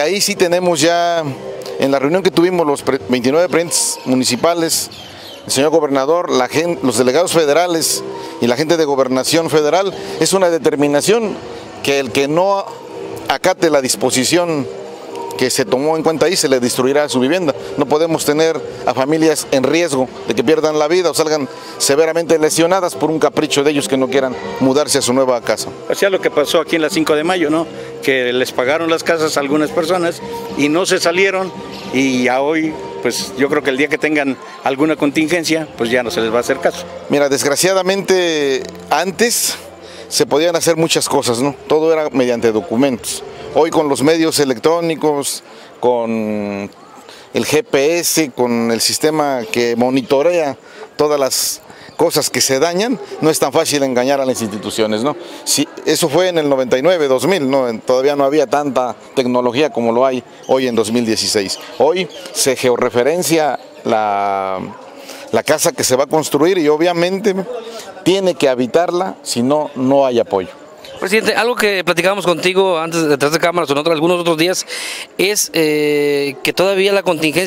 ahí sí tenemos ya, en la reunión que tuvimos los 29 presidentes municipales, el señor gobernador, los delegados federales y la gente de gobernación federal, es una determinación que el que no acate la disposición que se tomó en cuenta ahí, se le destruirá su vivienda. No podemos tener a familias en riesgo de que pierdan la vida o salgan severamente lesionadas por un capricho de ellos que no quieran mudarse a su nueva casa. O sea, lo que pasó aquí en la 5 de mayo, ¿no? Que les pagaron las casas a algunas personas y no se salieron, y ya hoy, pues yo creo que el día que tengan alguna contingencia, pues ya no se les va a hacer caso. Mira, desgraciadamente antes se podían hacer muchas cosas, ¿no? Todo era mediante documentos. Hoy con los medios electrónicos, con el GPS, con el sistema que monitorea todas las cosas que se dañan, no es tan fácil engañar a las instituciones, ¿no? Sí, eso fue en el 99, 2000, ¿no? Todavía no había tanta tecnología como lo hay hoy en 2016. Hoy se georreferencia la casa que se va a construir y obviamente tiene que habitarla, si no, no hay apoyo. Presidente, algo que platicábamos contigo antes detrás de cámaras o en algunos otros días es que todavía la contingencia